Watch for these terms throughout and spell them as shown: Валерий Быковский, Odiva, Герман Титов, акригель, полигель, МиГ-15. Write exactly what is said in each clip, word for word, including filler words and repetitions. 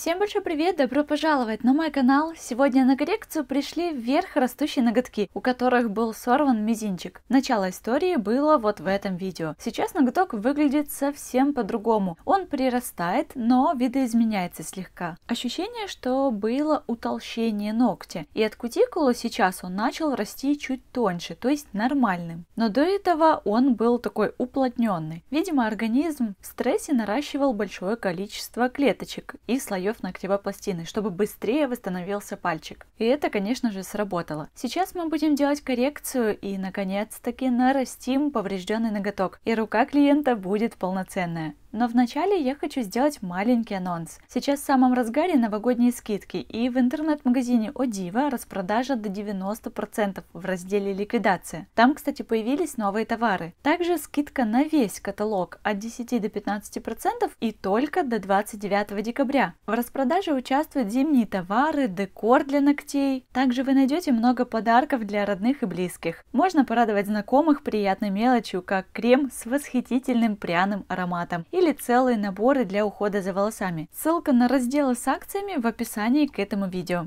Всем большой привет! Добро пожаловать на мой канал! Сегодня на коррекцию пришли вверх растущие ноготки, у которых был сорван мизинчик. Начало истории было вот в этом видео. Сейчас ноготок выглядит совсем по-другому. Он прирастает, но видоизменяется слегка. Ощущение, что было утолщение ногтя. И от кутикулы сейчас он начал расти чуть тоньше, то есть нормальным. Но до этого он был такой уплотненный. Видимо, организм в стрессе наращивал большое количество клеточек и слоев ногтевой пластины, чтобы быстрее восстановился пальчик. И это, конечно же, сработало. Сейчас мы будем делать коррекцию и, наконец-таки, нарастим поврежденный ноготок, и рука клиента будет полноценная. Но вначале я хочу сделать маленький анонс. Сейчас в самом разгаре новогодние скидки, и в интернет-магазине Odiva распродажа до девяноста процентов в разделе «Ликвидация». Там, кстати, появились новые товары. Также скидка на весь каталог от десяти до пятнадцати процентов и только до двадцать девятого декабря. В распродаже участвуют зимние товары, декор для ногтей. Также вы найдете много подарков для родных и близких. Можно порадовать знакомых приятной мелочью, как крем с восхитительным пряным ароматом, или целые наборы для ухода за волосами. Ссылка на разделы с акциями в описании к этому видео.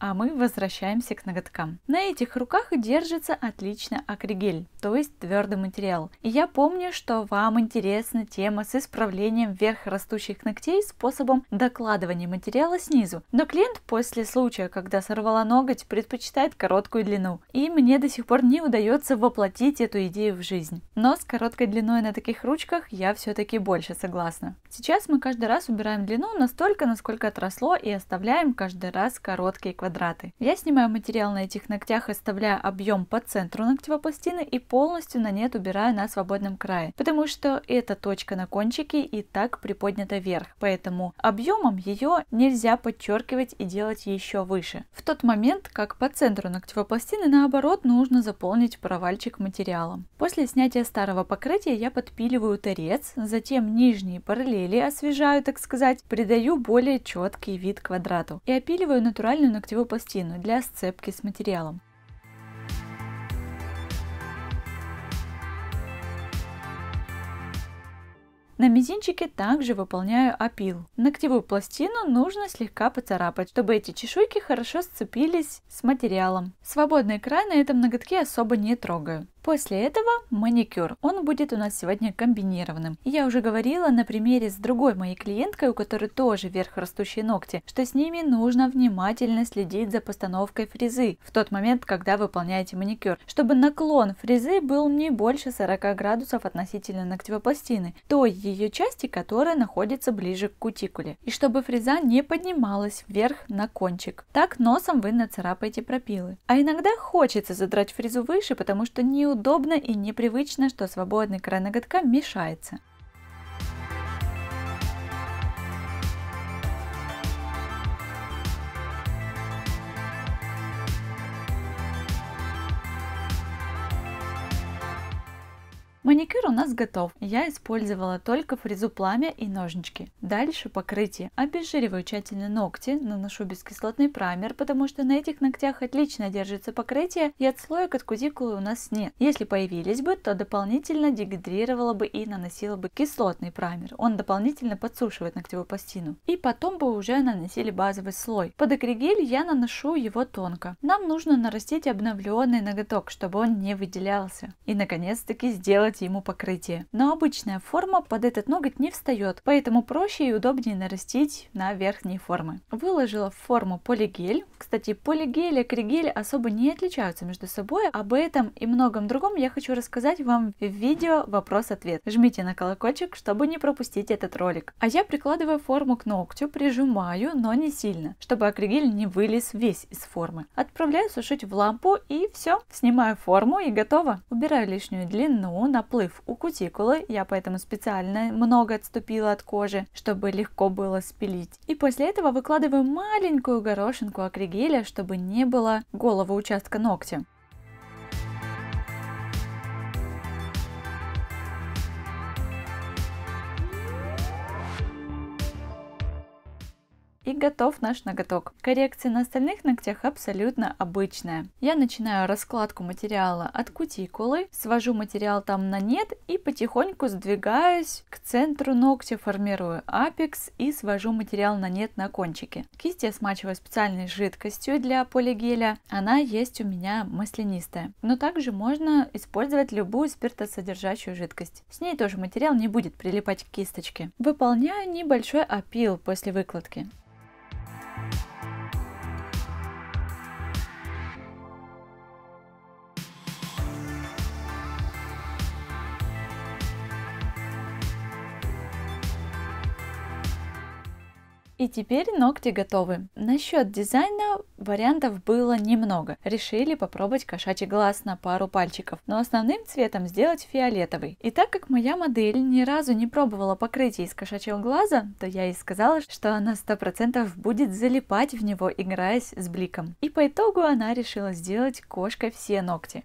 А мы возвращаемся к ноготкам. На этих руках держится отлично акригель, то есть твердый материал. И я помню, что вам интересна тема с исправлением вверхрастущих ногтей способом докладывания материала снизу. Но клиент после случая, когда сорвала ноготь, предпочитает короткую длину. И мне до сих пор не удается воплотить эту идею в жизнь. Но с короткой длиной на таких ручках я все-таки больше согласна. Сейчас мы каждый раз убираем длину настолько, насколько отросло, и оставляем каждый раз короткие квадраты. Квадраты. Я снимаю материал на этих ногтях, оставляя объем по центру ногтевой пластины и полностью на нет убираю на свободном крае, потому что эта точка на кончике и так приподнята вверх, поэтому объемом ее нельзя подчеркивать и делать еще выше. В тот момент, как по центру ногтевой пластины, наоборот, нужно заполнить провальчик материалом. После снятия старого покрытия я подпиливаю торец, затем нижние параллели освежаю, так сказать, придаю более четкий вид квадрату и опиливаю натуральную ногтевую пластину для сцепки с материалом. На мизинчике также выполняю опил. Ногтевую пластину нужно слегка поцарапать, чтобы эти чешуйки хорошо сцепились с материалом. Свободный край на этом ноготке особо не трогаю. После этого маникюр. Он будет у нас сегодня комбинированным. Я уже говорила на примере с другой моей клиенткой, у которой тоже вверхрастущие ногти, что с ними нужно внимательно следить за постановкой фрезы в тот момент, когда выполняете маникюр, чтобы наклон фрезы был не больше сорока градусов относительно ногтевой пластины, той ее части, которая находится ближе к кутикуле, и чтобы фреза не поднималась вверх на кончик. Так носом вы нацарапаете пропилы. А иногда хочется задрать фрезу выше, потому что не удобно и непривычно, что свободный край ноготка мешается. Маникюр у нас готов. Я использовала только фрезу пламя и ножнички. Дальше покрытие. Обезжириваю тщательно ногти, наношу бескислотный праймер, потому что на этих ногтях отлично держится покрытие и отслоек от кутикулы у нас нет. Если появились бы, то дополнительно дегидрировала бы и наносила бы кислотный праймер. Он дополнительно подсушивает ногтевую пластину. И потом бы уже наносили базовый слой. Под акригель я наношу его тонко. Нам нужно нарастить обновленный ноготок, чтобы он не выделялся. И наконец-таки сделать ему покрытие. Но обычная форма под этот ноготь не встает, поэтому проще и удобнее нарастить на верхние формы. Выложила в форму полигель. Кстати, полигель и акригель особо не отличаются между собой. Об этом и многом другом я хочу рассказать вам в видео вопрос-ответ. Жмите на колокольчик, чтобы не пропустить этот ролик. А я прикладываю форму к ногтю, прижимаю, но не сильно, чтобы акригель не вылез весь из формы. Отправляю сушить в лампу и все. Снимаю форму и готово. Убираю лишнюю длину, на наплыв у кутикулы, я поэтому специально много отступила от кожи, чтобы легко было спилить. И после этого выкладываю маленькую горошинку акригеля, чтобы не было голого участка ногтя. И готов наш ноготок. Коррекция на остальных ногтях абсолютно обычная. Я начинаю раскладку материала от кутикулы, свожу материал там на нет и потихоньку сдвигаюсь к центру ногтя, формирую апекс и свожу материал на нет на кончике. Кисть я смачиваю специальной жидкостью для полигеля, она есть у меня маслянистая, но также можно использовать любую спиртосодержащую жидкость, с ней тоже материал не будет прилипать к кисточке. Выполняю небольшой опил после выкладки. И теперь ногти готовы. Насчет дизайна вариантов было немного. Решили попробовать кошачий глаз на пару пальчиков, но основным цветом сделать фиолетовый. И так как моя модель ни разу не пробовала покрытие из кошачьего глаза, то я ей сказала, что она сто процентов будет залипать в него, играясь с бликом. И по итогу она решила сделать кошкой все ногти.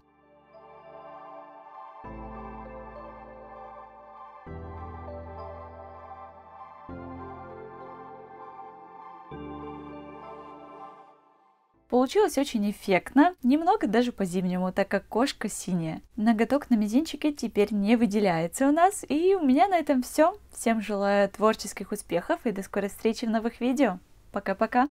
Получилось очень эффектно, немного даже по-зимнему, так как кошка синяя. Ноготок на мизинчике теперь не выделяется у нас. И у меня на этом все. Всем желаю творческих успехов и до скорой встречи в новых видео. Пока-пока!